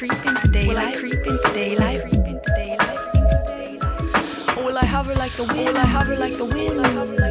creep into daylight? Will I hover like the wind?